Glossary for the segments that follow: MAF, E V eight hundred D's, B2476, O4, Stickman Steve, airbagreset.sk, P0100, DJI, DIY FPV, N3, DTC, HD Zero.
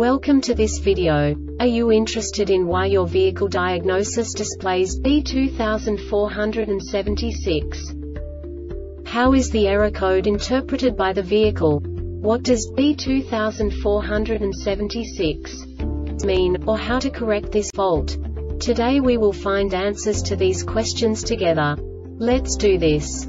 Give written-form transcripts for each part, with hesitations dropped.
Welcome to this video. Are you interested in why your vehicle diagnosis displays B2476? How is the error code interpreted by the vehicle? What does B2476 mean, or how to correct this fault? Today we will find answers to these questions together. Let's do this.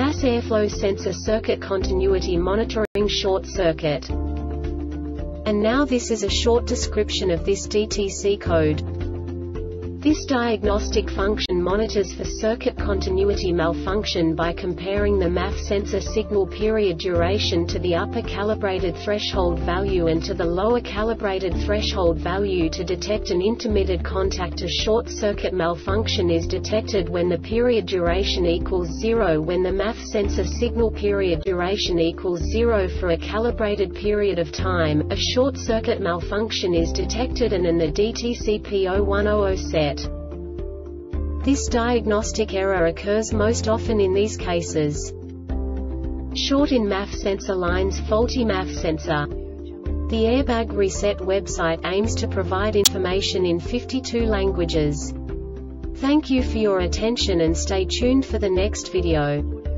mass airflow sensor circuit continuity monitoring short circuit. And now this is a short description of this DTC code. This diagnostic function monitors for circuit continuity malfunction by comparing the MAF sensor signal period duration to the upper calibrated threshold value and to the lower calibrated threshold value to detect an intermittent contact. A short circuit malfunction is detected when the period duration equals 0, when the MAF sensor signal period duration equals 0 for a calibrated period of time. A short circuit malfunction is detected and in the DTC P0100 set. This diagnostic error occurs most often in these cases: short in MAF sensor lines, faulty MAF sensor. The Airbag Reset website aims to provide information in 52 languages. Thank you for your attention and stay tuned for the next video.